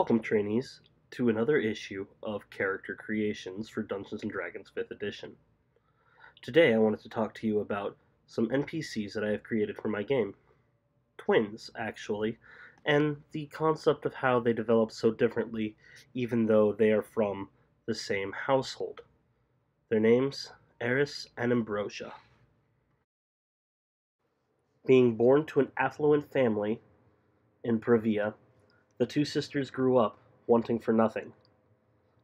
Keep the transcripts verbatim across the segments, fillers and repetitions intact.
Welcome, trainees, to another issue of Character Creations for Dungeons and Dragons fifth edition. Today I wanted to talk to you about some N P Cs that I have created for my game. Twins, actually, and the concept of how they develop so differently even though they are from the same household. Their names, Eris and Ambrosia. Being born to an affluent family in Pravia, the two sisters grew up, wanting for nothing.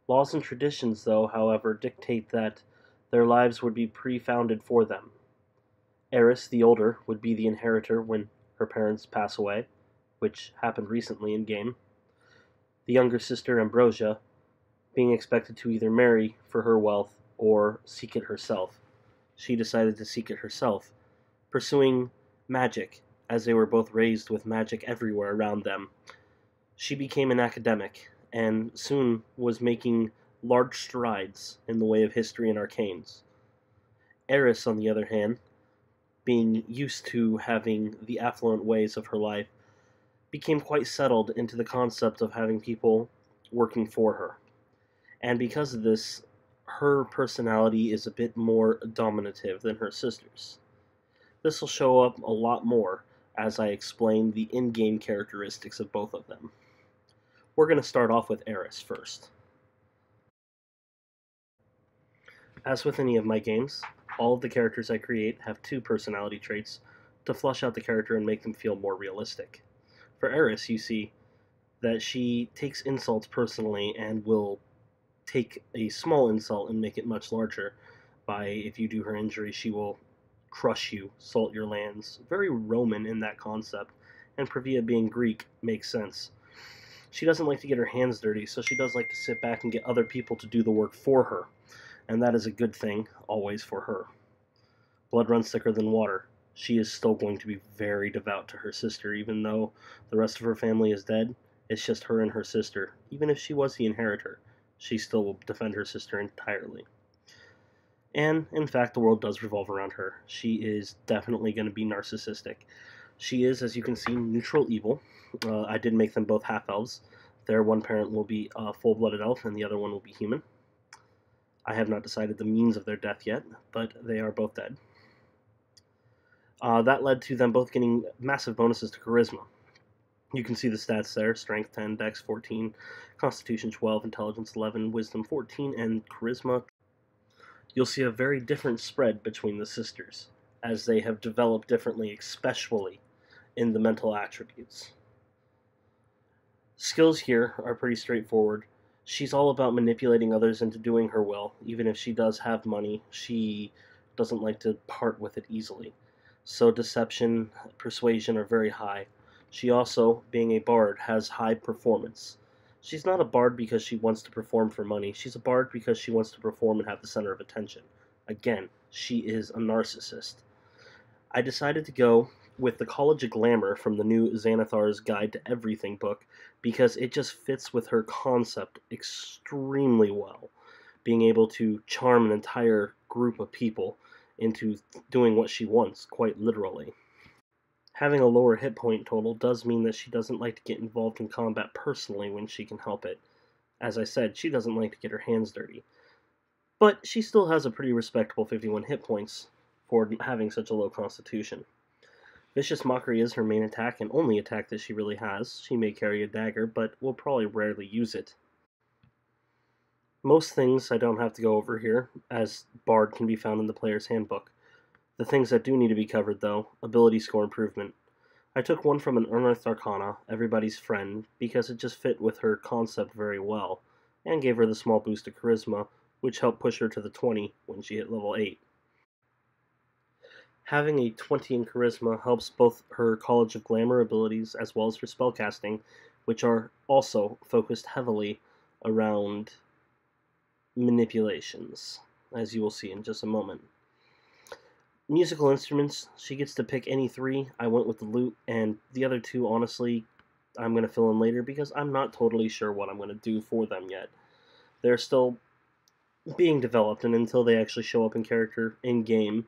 Laws and traditions, though, however, dictate that their lives would be pre-founded for them. Eris, the older, would be the inheritor when her parents pass away, which happened recently in-game. The younger sister, Ambrosia, being expected to either marry for her wealth or seek it herself. She decided to seek it herself, pursuing magic, as they were both raised with magic everywhere around them. She became an academic, and soon was making large strides in the way of history and arcanes. Eris, on the other hand, being used to having the affluent ways of her life, became quite settled into the concept of having people working for her. And because of this, her personality is a bit more dominative than her sister's. This will show up a lot more as I explain the in-game characteristics of both of them. We're going to start off with Eris first. As with any of my games, all of the characters I create have two personality traits to flush out the character and make them feel more realistic. For Eris, you see that she takes insults personally and will take a small insult and make it much larger by, if you do her injury, she will crush you, salt your lands. Very Roman in that concept, and Pravia being Greek makes sense. She doesn't like to get her hands dirty, so she does like to sit back and get other people to do the work for her, and that is a good thing, always, for her. Blood runs thicker than water. She is still going to be very devout to her sister, even though the rest of her family is dead. It's just her and her sister. Even if she was the inheritor, she still will defend her sister entirely. And, in fact, the world does revolve around her. She is definitely going to be narcissistic. She is, as you can see, neutral evil. Uh, I did make them both half-elves. Their one parent will be a full-blooded elf, and the other one will be human. I have not decided the means of their death yet, but they are both dead. Uh, that led to them both getting massive bonuses to Charisma. You can see the stats there. Strength ten, Dex fourteen, Constitution twelve, Intelligence eleven, Wisdom fourteen, and Charisma twelve. You'll see a very different spread between the sisters, as they have developed differently, especially in the mental attributes. Skills here are pretty straightforward. She's all about manipulating others into doing her will. Even if she does have money, she doesn't like to part with it easily. So deception, persuasion are very high. She also, being a bard, has high performance. She's not a bard because she wants to perform for money. She's a bard because she wants to perform and have the center of attention. Again, she is a narcissist. I decided to go with the College of Glamour from the new Xanathar's Guide to Everything book because it just fits with her concept extremely well. Being able to charm an entire group of people into doing what she wants, quite literally. Having a lower hit point total does mean that she doesn't like to get involved in combat personally when she can help it. As I said, she doesn't like to get her hands dirty. But she still has a pretty respectable fifty-one hit points for having such a low constitution. Vicious Mockery is her main attack and only attack that she really has. She may carry a dagger, but will probably rarely use it. Most things I don't have to go over here, as Bard can be found in the player's handbook. The things that do need to be covered, though, ability score improvement. I took one from an Unearthed Arcana, Everybody's Friend, because it just fit with her concept very well, and gave her the small boost to Charisma, which helped push her to the twenty when she hit level eight. Having a twenty in Charisma helps both her College of Glamour abilities as well as her spellcasting, which are also focused heavily around manipulations, as you will see in just a moment. Musical instruments, she gets to pick any three. I went with the lute, and the other two, honestly, I'm going to fill in later because I'm not totally sure what I'm going to do for them yet. They're still being developed, and until they actually show up in character, in-game,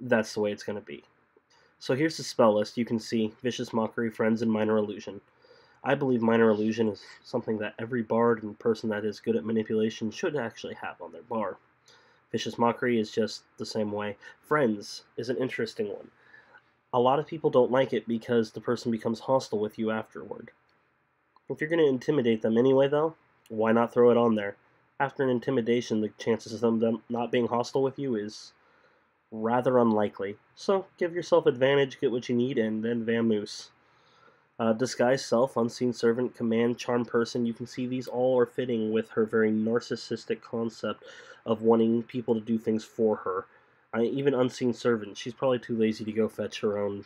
that's the way it's going to be. So here's the spell list. You can see Vicious Mockery, Friends, and Minor Illusion. I believe minor illusion is something that every bard and person that is good at manipulation should actually have on their bar. Vicious mockery is just the same way. Friends is an interesting one. A lot of people don't like it because the person becomes hostile with you afterward. If you're going to intimidate them anyway, though, why not throw it on there? After an intimidation, the chances of them, them not being hostile with you is rather unlikely. So give yourself advantage, get what you need, and then vamoose. Uh, disguise self, unseen servant, command, charm person. You can see these all are fitting with her very narcissistic concept of wanting people to do things for her. I, even unseen servant, she's probably too lazy to go fetch her own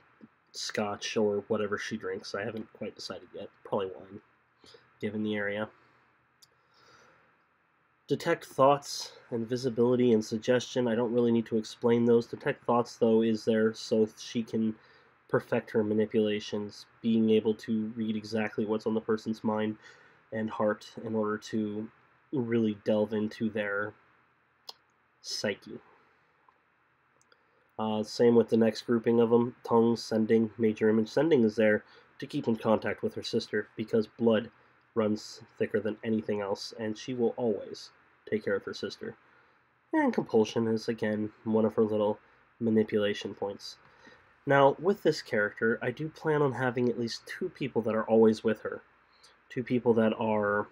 scotch or whatever she drinks. I haven't quite decided yet. Probably wine, given the area. Detect thoughts and visibility and suggestion. I don't really need to explain those. Detect thoughts, though, is there so she can perfect her manipulations, being able to read exactly what's on the person's mind and heart in order to really delve into their psyche. Uh, same with the next grouping of them. Tongue, sending, major image. Sending is there to keep in contact with her sister because blood runs thicker than anything else, and she will always take care of her sister. And compulsion is, again, one of her little manipulation points. Now, with this character, I do plan on having at least two people that are always with her. Two people that are,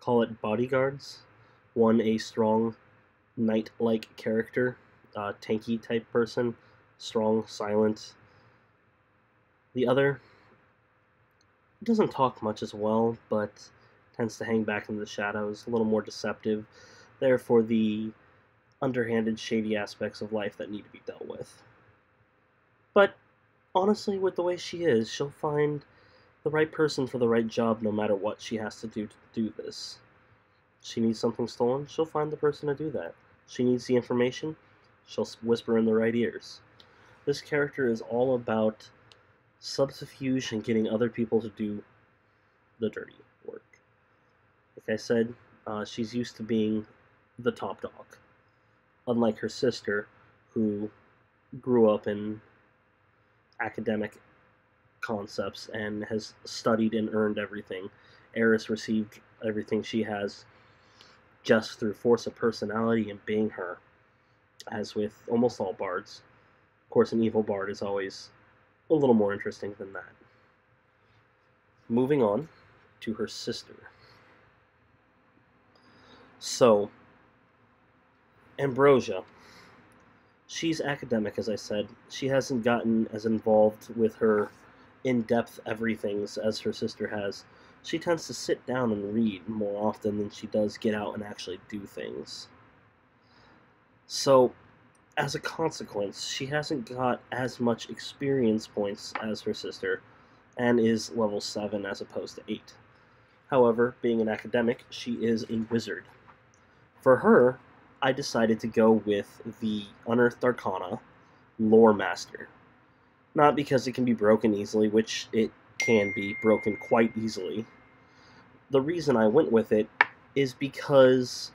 call it bodyguards. One, a strong, knight-like character, uh, tanky-type person, strong, silent. The other doesn't talk much as well, but tends to hang back in the shadows, a little more deceptive. Therefore, the underhanded, shady aspects of life that need to be dealt with. But honestly, with the way she is, she'll find the right person for the right job no matter what she has to do to do this. She needs something stolen, she'll find the person to do that. She needs the information, she'll whisper in the right ears. This character is all about subterfuge and getting other people to do the dirty work. Like I said, uh, she's used to being the top dog, unlike her sister, who grew up in academic concepts and has studied and earned everything. Eris received everything she has just through force of personality and being her, as with almost all bards. Of course, an evil bard is always a little more interesting than that. Moving on to her sister. So, Ambrosia. She's academic, as I said. She hasn't gotten as involved with her in-depth everythings as her sister has. She tends to sit down and read more often than she does get out and actually do things. So, as a consequence, she hasn't got as much experience points as her sister, and is level seven as opposed to eight. However, being an academic, she is a wizard. For her, I decided to go with the Unearthed Arcana, Lore Master. Not because it can be broken easily, which it can be broken quite easily. The reason I went with it is because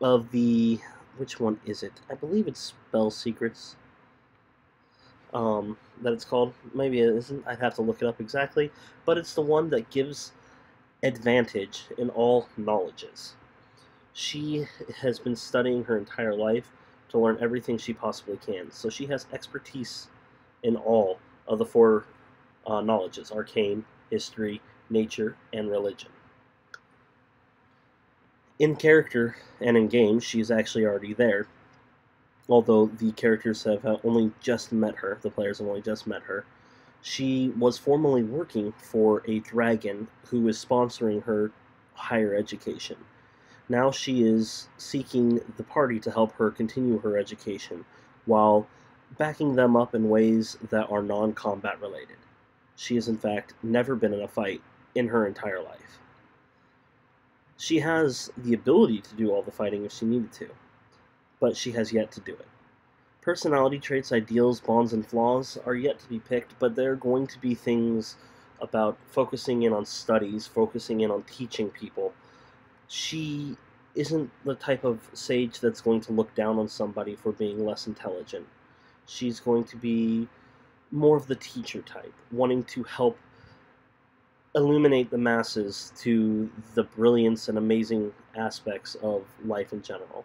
of the... which one is it? I believe it's Spell Secrets um, that it's called. Maybe it isn't. I'd have to look it up exactly. But it's the one that gives advantage in all knowledges. She has been studying her entire life to learn everything she possibly can. So she has expertise in all of the four uh, knowledges: arcane, history, nature, and religion. In character and in game, she's actually already there. Although the characters have only just met her, the players have only just met her. She was formerly working for a dragon who is sponsoring her higher education. Now she is seeking the party to help her continue her education, while backing them up in ways that are non-combat related. She has, in fact, never been in a fight in her entire life. She has the ability to do all the fighting if she needed to, but she has yet to do it. Personality traits, ideals, bonds, and flaws are yet to be picked, but they're going to be things about focusing in on studies, focusing in on teaching people. She isn't the type of sage that's going to look down on somebody for being less intelligent. She's going to be more of the teacher type, wanting to help illuminate the masses to the brilliance and amazing aspects of life in general.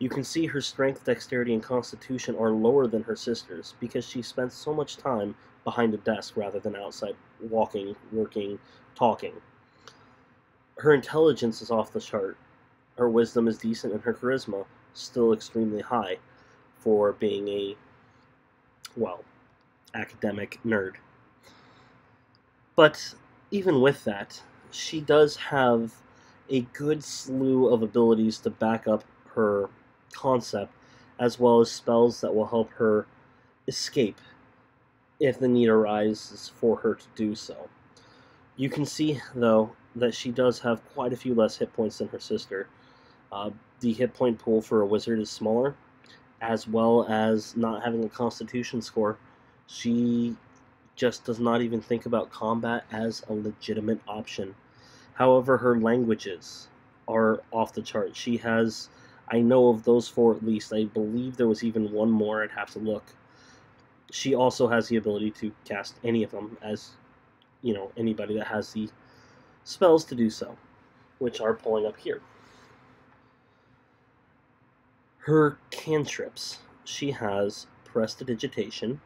You can see her strength, dexterity, and constitution are lower than her sister's because she spent so much time behind a desk rather than outside walking, working, talking. Her intelligence is off the chart. Her wisdom is decent, and her charisma still extremely high for being a, well, academic nerd. But even with that, she does have a good slew of abilities to back up her concept, as well as spells that will help her escape if the need arises for her to do so. You can see, though, that she does have quite a few less hit points than her sister. Uh, the hit point pool for a wizard is smaller, as well as not having a constitution score. She just does not even think about combat as a legitimate option. However, her languages are off the chart. She has, I know of those four at least. I believe there was even one more. I'd have to look. She also has the ability to cast any of them, as, you know, anybody that has the spells to do so, which are pulling up here. Her cantrips. She has Prestidigitation,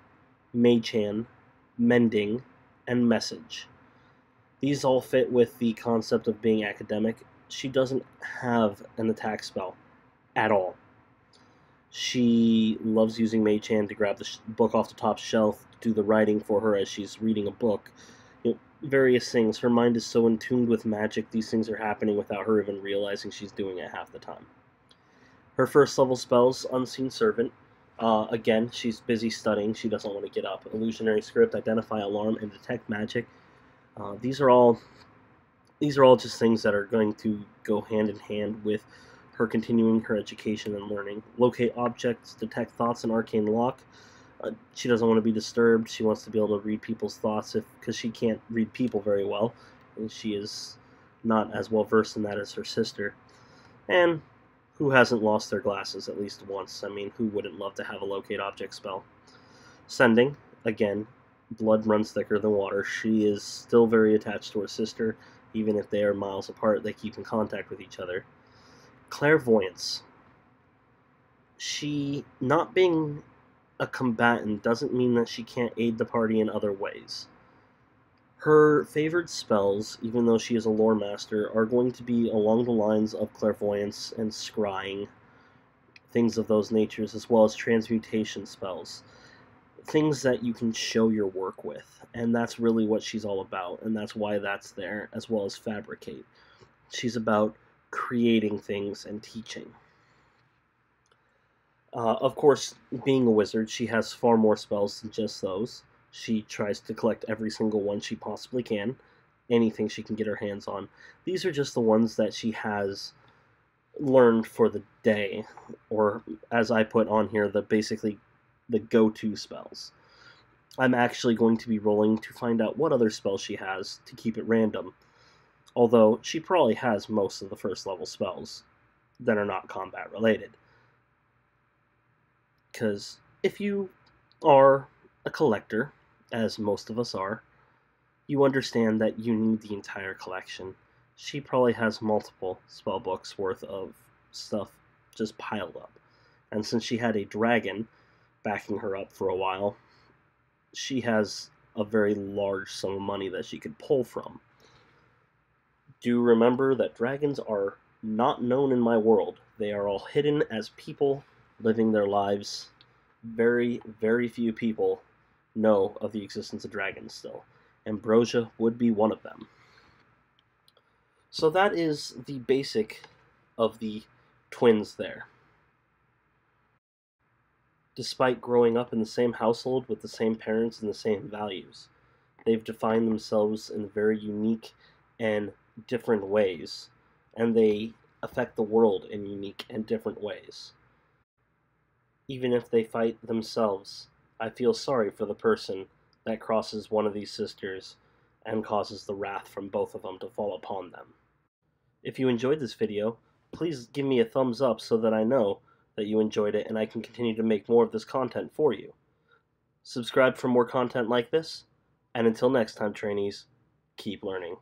Mage Hand, Mending, and Message. These all fit with the concept of being academic. She doesn't have an attack spell at all. She loves using Mage Hand to grab the sh book off the top shelf, do the writing for her as she's reading a book. You know, various things. Her mind is so in tune with magic, these things are happening without her even realizing she's doing it half the time. Her first level spells, Unseen Servant. Uh, again, she's busy studying. She doesn't want to get up. Illusionary Script, Identify Alarm, and Detect Magic. Uh, these are all, these are all just things that are going to go hand in hand with her continuing her education and learning. Locate objects, detect thoughts, and arcane lock. Uh, she doesn't want to be disturbed. She wants to be able to read people's thoughts, if because she can't read people very well, and she is not as well versed in that as her sister. And who hasn't lost their glasses at least once? I mean, who wouldn't love to have a locate object spell? Sending, again, blood runs thicker than water. She is still very attached to her sister. Even if they are miles apart, they keep in contact with each other. Clairvoyance. She, not being a combatant, doesn't mean that she can't aid the party in other ways. Her favored spells, even though she is a lore master, are going to be along the lines of clairvoyance and scrying, things of those natures, as well as transmutation spells. Things that you can show your work with, and that's really what she's all about, and that's why that's there, as well as fabricate. She's about creating things and teaching. Uh, of course, being a wizard, she has far more spells than just those. She tries to collect every single one she possibly can, anything she can get her hands on. These are just the ones that she has learned for the day, or as I put on here, the basically the go-to spells. I'm actually going to be rolling to find out what other spells she has to keep it random, although she probably has most of the first level spells that are not combat related. Because if you are a collector, as most of us are, you understand that you need the entire collection. She probably has multiple spell books worth of stuff just piled up. And since she had a dragon backing her up for a while, she has a very large sum of money that she could pull from. Do remember that dragons are not known in my world. They are all hidden as people living their lives. Very, very few people know of the existence of dragons still. Ambrosia would be one of them. So that is the basic of the twins there. Despite growing up in the same household with the same parents and the same values, they've defined themselves in very unique and different ways, and they affect the world in unique and different ways. Even if they fight themselves, I feel sorry for the person that crosses one of these sisters and causes the wrath from both of them to fall upon them. If you enjoyed this video, please give me a thumbs up so that I know that you enjoyed it and I can continue to make more of this content for you. Subscribe for more content like this, and until next time, trainees, keep learning.